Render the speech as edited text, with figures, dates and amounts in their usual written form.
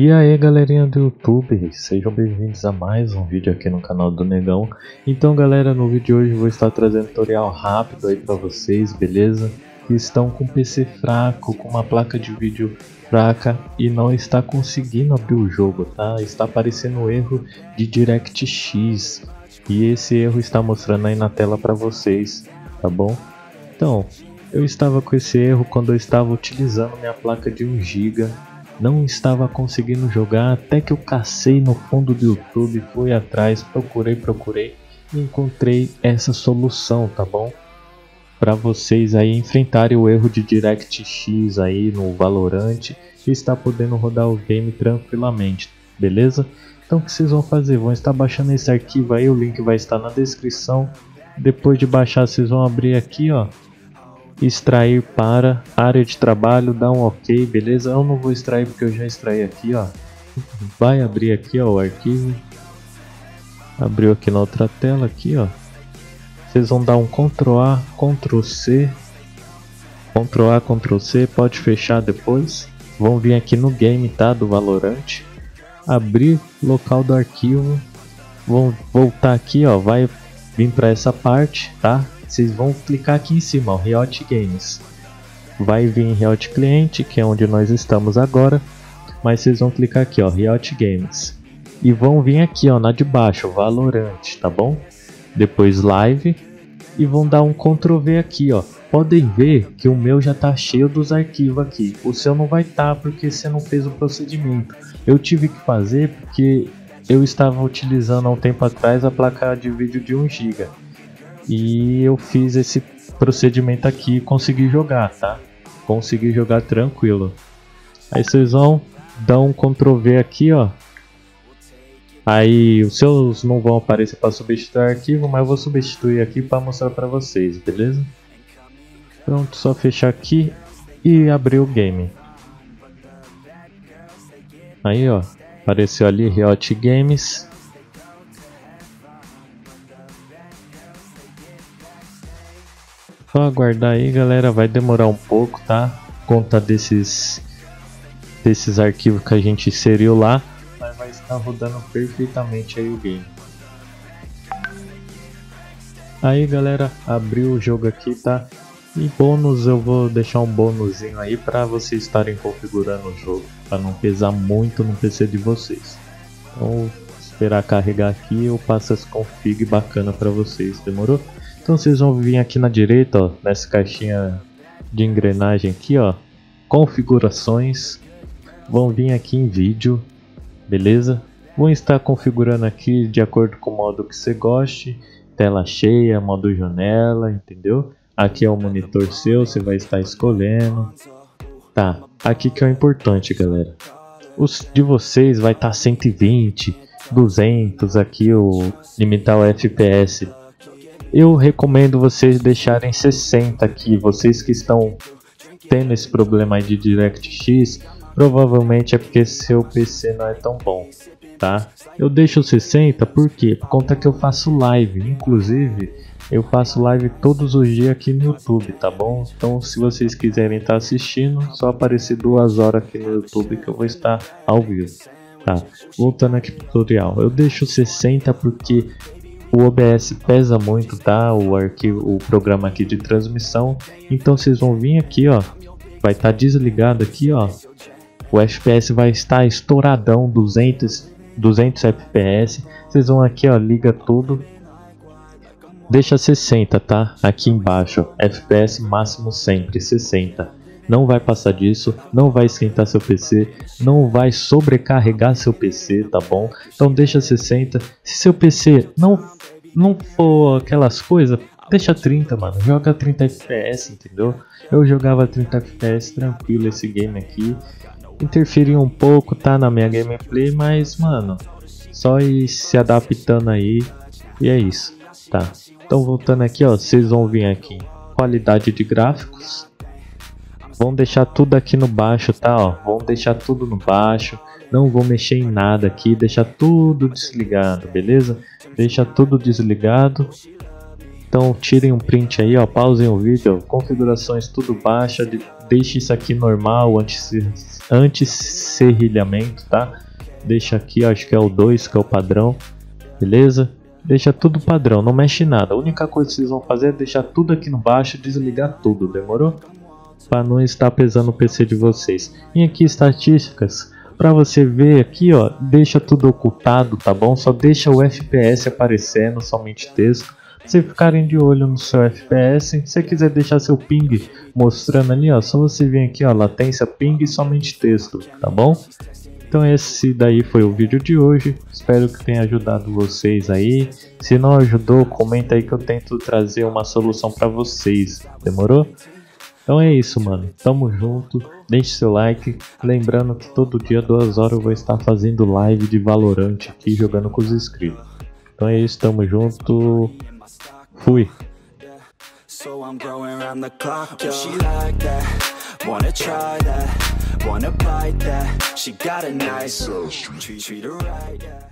E aí galerinha do YouTube, sejam bem-vindos a mais um vídeo aqui no canal do Negão. Então galera, no vídeo de hoje eu vou estar trazendo um tutorial rápido aí para vocês, beleza? Que estão com PC fraco, com uma placa de vídeo fraca e não está conseguindo abrir o jogo, tá? Está aparecendo um erro de DirectX e esse erro está mostrando aí na tela para vocês, tá bom? Então, eu estava com esse erro quando eu estava utilizando minha placa de 1 GB. Não estava conseguindo jogar, até que eu cacei no fundo do YouTube, fui atrás, procurei e encontrei essa solução, tá bom? Para vocês aí enfrentarem o erro de DirectX aí no Valorant e está podendo rodar o game tranquilamente, beleza? Então o que vocês vão fazer? Vão estar baixando esse arquivo aí, o link vai estar na descrição. Depois de baixar, vocês vão abrir aqui, ó. Extrair para área de trabalho, dá um ok, beleza? Eu não vou extrair porque eu já extraí aqui, ó. Vai abrir aqui, ó, o arquivo. Abriu aqui na outra tela, aqui, ó. Vocês vão dar um Ctrl A, Ctrl C. Ctrl A, Ctrl C, pode fechar depois. Vão vir aqui no game, tá? Do Valorant. Abrir local do arquivo. Vão voltar aqui, ó. Vai vir para essa parte, tá? Vocês vão clicar aqui em cima, ó, Riot Games. Vai vir em Riot Cliente, que é onde nós estamos agora. Mas vocês vão clicar aqui, ó, Riot Games. E vão vir aqui, ó, na de baixo, Valorant, tá bom? Depois Live. E vão dar um Ctrl V aqui, ó. Podem ver que o meu já tá cheio dos arquivos aqui. O seu não vai estar porque você não fez o procedimento. Eu tive que fazer porque eu estava utilizando há um tempo atrás a placa de vídeo de 1 GB. E eu fiz esse procedimento aqui e consegui jogar, tá? Consegui jogar tranquilo. Aí vocês vão dar um Ctrl V aqui, ó. Aí os seus não vão aparecer para substituir o arquivo, mas eu vou substituir aqui para mostrar para vocês, beleza? Pronto, só fechar aqui e abrir o game. Aí, ó, apareceu ali Riot Games. Só aguardar aí galera, vai demorar um pouco, tá? Conta desses arquivos que a gente inseriu lá, mas vai estar rodando perfeitamente aí o game. Aí galera, abriu o jogo aqui, tá? E bônus, eu vou deixar um bônusinho aí para vocês estarem configurando o jogo, para não pesar muito no PC de vocês. Então, esperar carregar aqui, eu passo as config bacana para vocês, demorou? Então vocês vão vir aqui na direita, ó, nessa caixinha de engrenagem aqui, ó, configurações, vão vir aqui em vídeo, beleza? Vão estar configurando aqui de acordo com o modo que você goste, tela cheia, modo janela, entendeu? Aqui é o monitor seu, você vai estar escolhendo, tá? Aqui que é o importante galera, os de vocês vai estar 120, 200 aqui, o limitar o FPS. Eu recomendo vocês deixarem 60 aqui, vocês que estão tendo esse problema aí de DirectX, provavelmente é porque seu PC não é tão bom, tá? Eu deixo 60 porque por conta que eu faço live, inclusive eu faço live todos os dias aqui no YouTube, tá bom? Então se vocês quiserem estar assistindo, só aparecer 2 horas aqui no YouTube que eu vou estar ao vivo, tá? Voltando aqui pro tutorial, eu deixo 60 porque o OBS pesa muito, tá? O arquivo, o programa aqui de transmissão. Então vocês vão vir aqui, ó. Vai estar desligado aqui, ó. O FPS vai estar estouradão, 200 FPS. Vocês vão aqui, ó, liga tudo. Deixa 60, tá? Aqui embaixo, ó. FPS máximo sempre, 60. Não vai passar disso, não vai esquentar seu PC, não vai sobrecarregar seu PC, tá bom? Então deixa 60, se seu PC não for aquelas coisas, deixa 30, mano, joga 30 FPS, entendeu? Eu jogava 30 FPS tranquilo esse game aqui, interferiu um pouco, tá, na minha gameplay, mas, mano, só ir se adaptando aí, e é isso, tá? Então voltando aqui, ó, vocês vão vir aqui, qualidade de gráficos. Vão deixar tudo aqui no baixo, tá? Ó, vão deixar tudo no baixo, não vou mexer em nada aqui, deixar tudo desligado, beleza? Deixa tudo desligado. Então tirem um print aí, ó, pausem o vídeo, ó, configurações tudo baixa, Deixe isso aqui normal, anti-serrilhamento, tá? Deixa aqui, acho que é o 2, que é o padrão, beleza? Deixa tudo padrão, não mexe em nada. A única coisa que vocês vão fazer é deixar tudo aqui no baixo, desligar tudo, demorou? Para não estar pesando o PC de vocês. E aqui estatísticas, para você ver aqui, ó, deixa tudo ocultado, tá bom? Só deixa o FPS aparecendo, somente texto. Vocês ficarem de olho no seu FPS. Se você quiser deixar seu ping mostrando ali, ó, só você vir aqui, ó, latência, ping, somente texto, tá bom? Então esse daí foi o vídeo de hoje, espero que tenha ajudado vocês aí. Se não ajudou, comenta aí que eu tento trazer uma solução para vocês, demorou? Então é isso, mano, tamo junto, deixe seu like, lembrando que todo dia 2 horas eu vou estar fazendo live de Valorant aqui, jogando com os inscritos. Então é isso, tamo junto, fui! Wanna bite that, she got a nice treat her right, yeah.